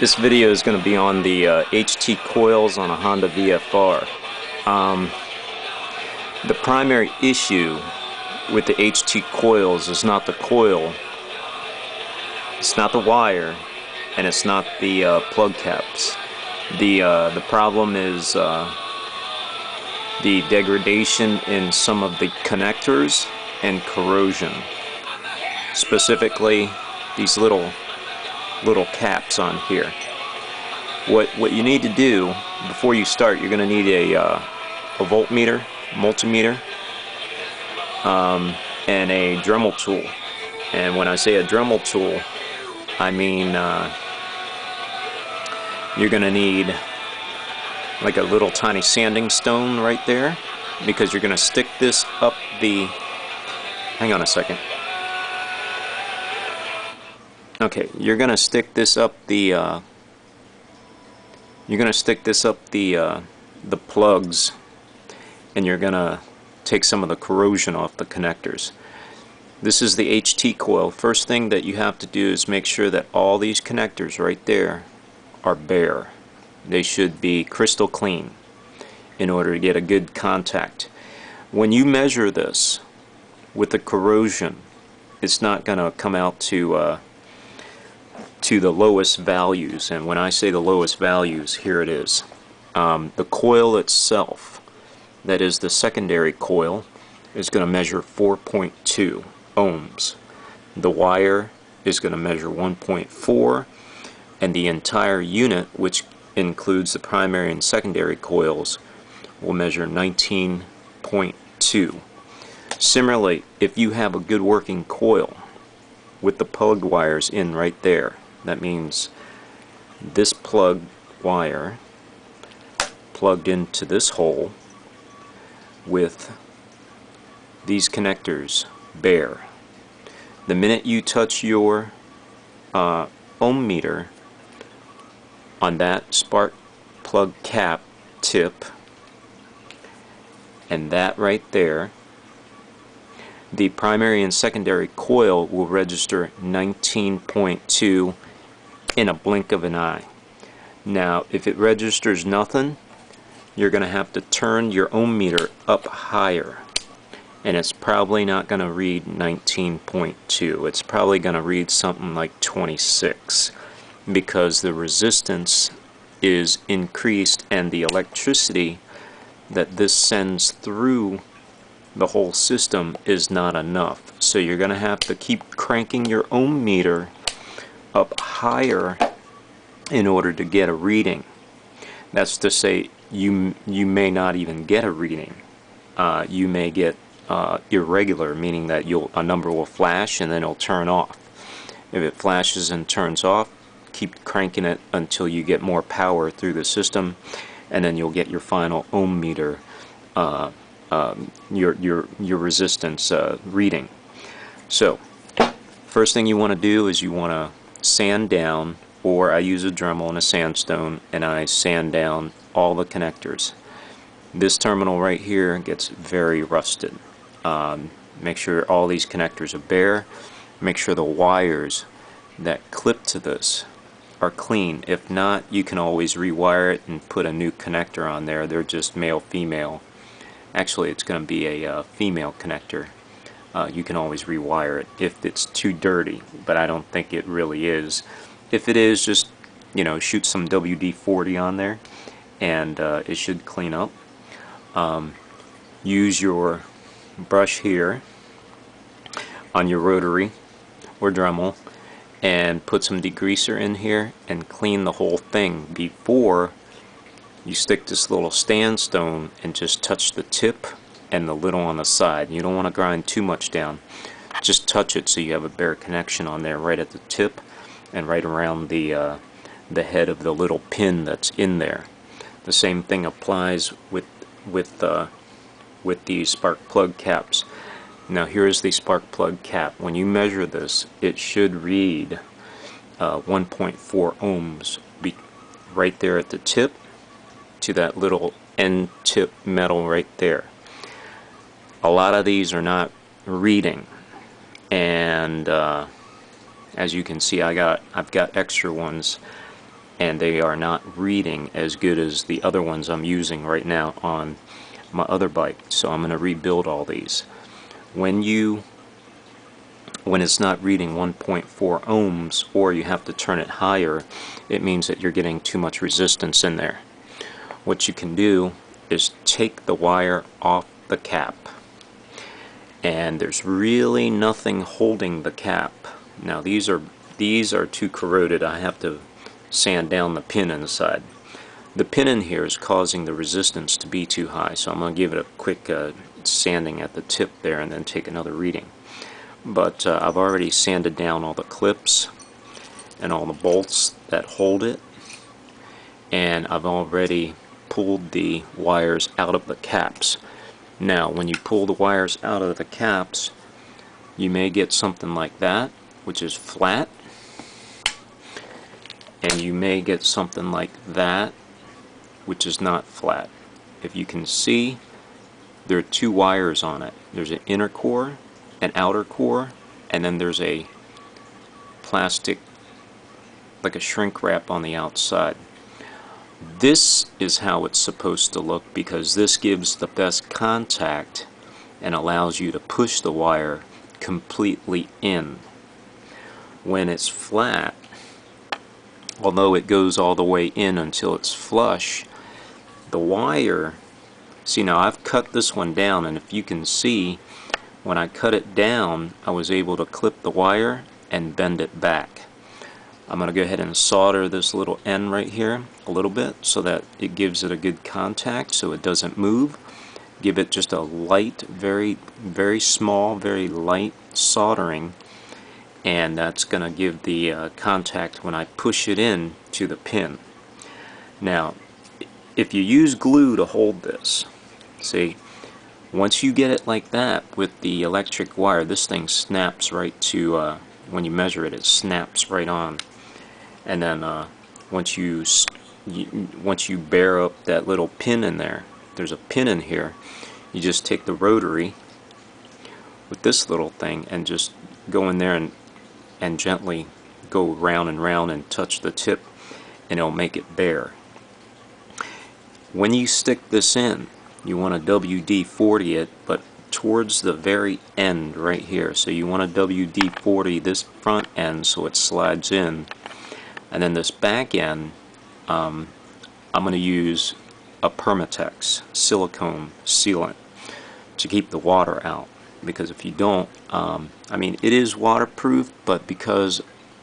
This video is going to be on the HT coils on a Honda VFR. The primary issue with the HT coils is not the coil, it's not the wire, and it's not the plug caps. The problem is the degradation in some of the connectors and corrosion. Specifically, these little caps on here. What you need to do before you start, you're going to need a voltmeter, multimeter, and a Dremel tool. And when I say a Dremel tool, I mean you're going to need like a little tiny sanding stone right there, because you're going to stick this up the... Hang on a second. Okay, you're gonna stick this up the plugs, and you're gonna take some of the corrosion off the connectors. This is the HT coil. First thing that you have to do is make sure that all these connectors right there are bare. They should be crystal clean in order to get a good contact. When you measure this with the corrosion, it's not gonna come out to the lowest values, and when I say the lowest values, here it is. The coil itself, that is the secondary coil, is going to measure 4.2 ohms. The wire is going to measure 1.4, and the entire unit, which includes the primary and secondary coils, will measure 19.2. Similarly, if you have a good working coil with the plug wires in right there, that means this plug wire plugged into this hole with these connectors bare. The minute you touch your ohm meter on that spark plug cap tip and that right there, the primary and secondary coil will register 19.2 in a blink of an eye. Now, if it registers nothing, you're going to have to turn your ohmmeter up higher, and it's probably not going to read 19.2. It's probably going to read something like 26, because the resistance is increased and the electricity that this sends through the whole system is not enough. So you're going to have to keep cranking your ohm meter up higher in order to get a reading. That's to say, you may not even get a reading. You may get irregular, meaning that a number will flash and then it'll turn off. If it flashes and turns off, keep cranking it until you get more power through the system, and then you'll get your final ohm meter your resistance reading. So first thing you want to do is you want to sand down, or I use a Dremel and a sandstone, and I sand down all the connectors. This terminal right here gets very rusted. Make sure all these connectors are bare. Make sure the wires that clip to this are clean. If not, you can always rewire it and put a new connector on there. They're just male-female. Actually, it's going to be a female connector. You can always rewire it if it's too dirty, but I don't think it really is. If it is, just, you know, shoot some WD-40 on there, and it should clean up. Use your brush here on your rotary or Dremel, and put some degreaser in here and clean the whole thing before you stick this little sandstone and just touch the tip and the little on the side. You don't want to grind too much down. Just touch it so you have a bare connection on there right at the tip and right around the head of the little pin that's in there. The same thing applies with the spark plug caps. Now here is the spark plug cap. When you measure this, it should read 1.4 ohms right there at the tip, to that little end tip metal right there. A lot of these are not reading, and as you can see, I've got extra ones and they are not reading as good as the other ones I'm using right now on my other bike. So I'm going to rebuild all these. When it's not reading 1.4 ohms, or you have to turn it higher, it means that you're getting too much resistance in there. What you can do is take the wire off the cap, and there's really nothing holding the cap. Now these are too corroded. I have to sand down the pin inside. The pin in here is causing the resistance to be too high, so I'm going to give it a quick sanding at the tip there and then take another reading. But I've already sanded down all the clips and all the bolts that hold it, and I've already pulled the wires out of the caps. Now when you pull the wires out of the caps, you may get something like that, which is flat, and you may get something like that, which is not flat. If you can see, there are two wires on it. There's an inner core, an outer core, and then there's a plastic, like a shrink wrap, on the outside. This is how it's supposed to look, because this gives the best contact and allows you to push the wire completely in. When it's flat, although it goes all the way in until it's flush, the wire, see, now I've cut this one down, and if you can see, when I cut it down, I was able to clip the wire and bend it back. I'm going to go ahead and solder this little end right here a little bit so that it gives it a good contact so it doesn't move. Give it just a light, very, very small, very light soldering, and that's going to give the contact when I push it in to the pin. Now, if you use glue to hold this, see, once you get it like that with the electric wire, this thing snaps right to, when you measure it, it snaps right on. And then once you bear up that little pin in there, there's a pin in here, you just take the rotary with this little thing and just go in there and gently go round and round and touch the tip, and it'll make it bare. When you stick this in, you want to WD-40 it, but towards the very end right here. So you want to WD-40 this front end so it slides in, and then this back end, I'm going to use a Permatex silicone sealant to keep the water out, because if you don't, I mean, it is waterproof, but because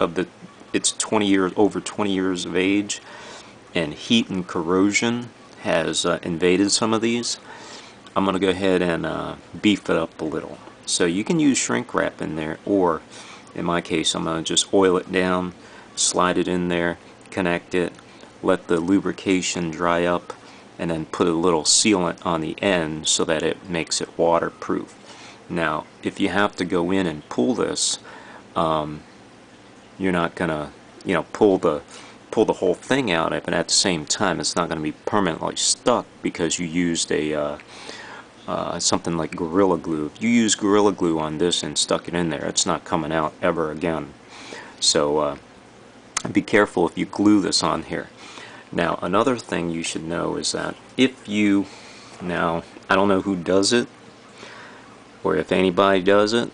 of the, it's over 20 years of age, and heat and corrosion has invaded some of these, I'm going to go ahead and beef it up a little. So you can use shrink wrap in there, or in my case, I'm going to just oil it down, slide it in there, connect it, let the lubrication dry up, and then put a little sealant on the end so that it makes it waterproof. Now, if you have to go in and pull this, you're not going to, you know, pull the whole thing out, but at the same time it's not going to be permanently stuck because you used a something like Gorilla Glue. If you use Gorilla Glue on this and stuck it in there, it's not coming out ever again. So be careful if you glue this on here. Now another thing you should know is that if you, now I don't know who does it or if anybody does it,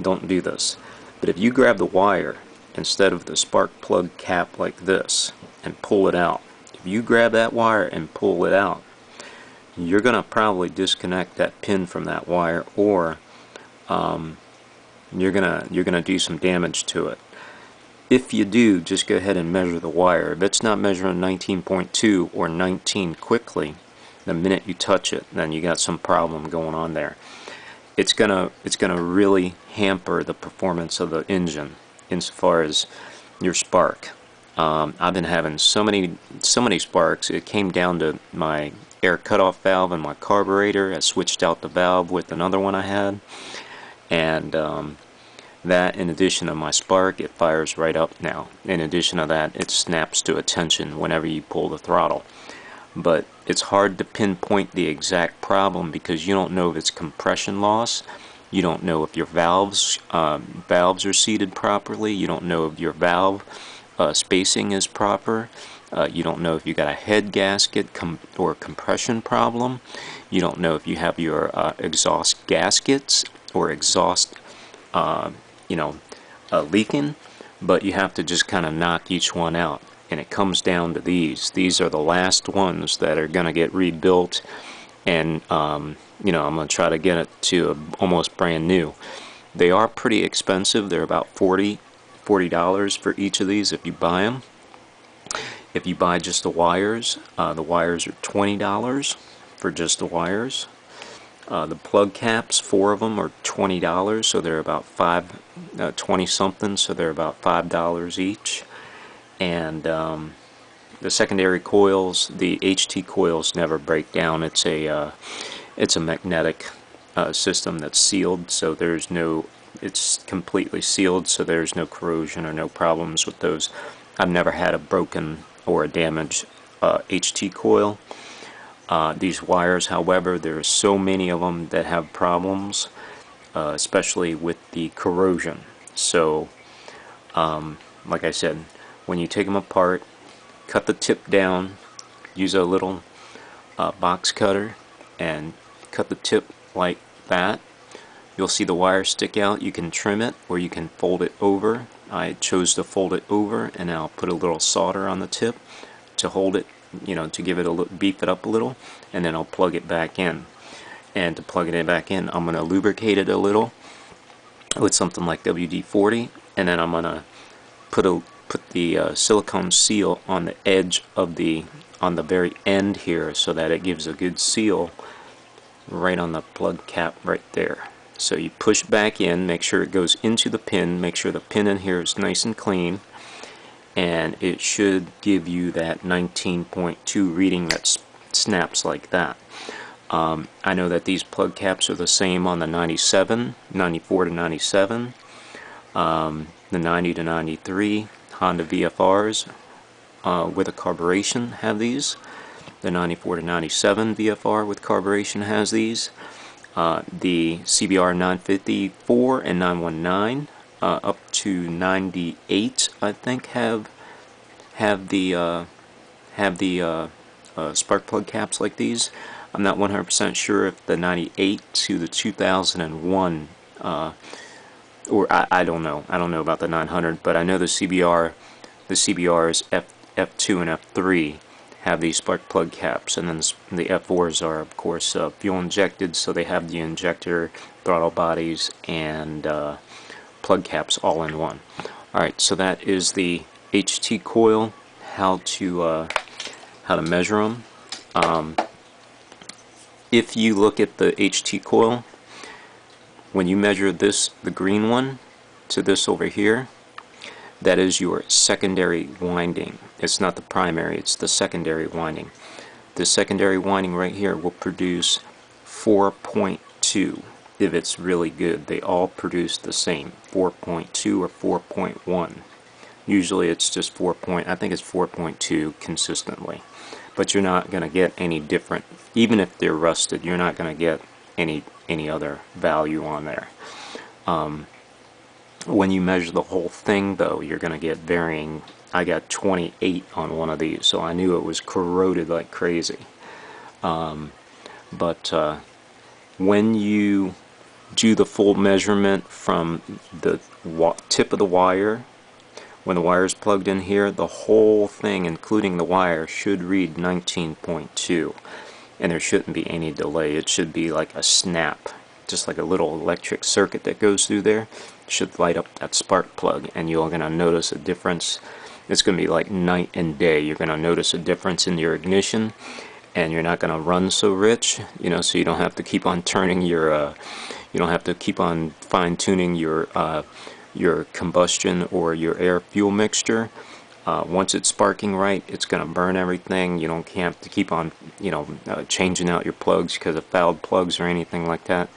don't do this, but if you grab the wire instead of the spark plug cap like this and pull it out, if you grab that wire and pull it out, you're gonna probably disconnect that pin from that wire, or you're gonna do some damage to it. If you do, just go ahead and measure the wire. If it's not measuring 19.2 or 19 quickly the minute you touch it, then you got some problem going on there. It's gonna really hamper the performance of the engine insofar as your spark. I've been having so many sparks. It came down to my air cutoff valve and my carburetor. I switched out the valve with another one I had, and that, in addition to my spark, it fires right up now. In addition to that, it snaps to attention whenever you pull the throttle. But it's hard to pinpoint the exact problem because you don't know if it's compression loss. You don't know if your valves are seated properly. You don't know if your valve spacing is proper. You don't know if you got a head gasket or compression problem. You don't know if you have your exhaust gaskets or exhaust, leaking. But you have to just kind of knock each one out. And it comes down to these. These are the last ones that are going to get rebuilt. And, I'm going to try to get it to almost brand new. They are pretty expensive. They're about $40 for each of these if you buy them. If you buy just the wires are $20 for just the wires. The plug caps, 4 of them, are $20, so they're about 20 something, so they're about $5 each. And the secondary coils, the HT coils, never break down. It's a magnetic system that's sealed, so there's no. It's completely sealed, so there's no corrosion or no problems with those. I've never had a broken or a damaged HT coil. These wires, however, there are so many of them that have problems, especially with the corrosion. So, like I said, when you take them apart, cut the tip down, use a little box cutter and cut the tip like that. You'll see the wire stick out. You can trim it or you can fold it over. I chose to fold it over, and I'll put a little solder on the tip to hold it, to give it a little, beef it up a little, and then I'll plug it back in. And to plug it back in, I'm going to lubricate it a little with something like WD-40, and then I'm going to put the silicone seal on the edge of the very end here, so that it gives a good seal right on the plug cap right there. So you push back in, make sure it goes into the pin, make sure the pin in here is nice and clean, and it should give you that 19.2 reading that snaps like that. I know that these plug caps are the same on the 94 to 97, the 90 to 93 Honda VFRs with a carburation have these. The 94 to 97 VFR with carburation has these. The CBR 954 and 919 up to 98, I think, have the spark plug caps like these. I'm not 100% sure if the 98 to the 2001, or I don't know. I don't know about the 900, but I know the CBRs F2 and F3. Have these spark plug caps, and then the F4s are, of course, fuel injected, so they have the injector, throttle bodies, and plug caps all in one. Alright, so that is the HT coil, how to measure them. If you look at the HT coil, when you measure this, the green one, to this over here, that is your secondary winding. It's not the primary, it's the secondary winding. The secondary winding right here will produce 4.2 if it's really good. They all produce the same, 4.2 or 4.1. Usually it's just 4.2 consistently. But you're not going to get any different. Even if they're rusted, you're not going to get any other value on there. When you measure the whole thing, though, you're going to get varying. I got 28 on one of these, so I knew it was corroded like crazy. But when you do the full measurement from the tip of the wire, when the wire is plugged in here, the whole thing, including the wire, should read 19.2. And there shouldn't be any delay. It should be like a snap, just like a little electric circuit that goes through there. Should light up that spark plug, and you're going to notice a difference. It's going to be like night and day. You're going to notice a difference in your ignition, and you're not going to run so rich, so you don't have to keep on turning your you don't have to keep on fine-tuning your combustion or your air fuel mixture. Once it's sparking right, it's going to burn everything. You don't have to keep on changing out your plugs because of fouled plugs or anything like that.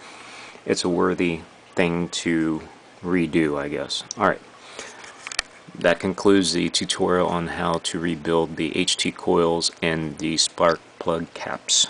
It's a worthy thing to redo, I guess. Alright, that concludes the tutorial on how to rebuild the HT coils and the spark plug caps.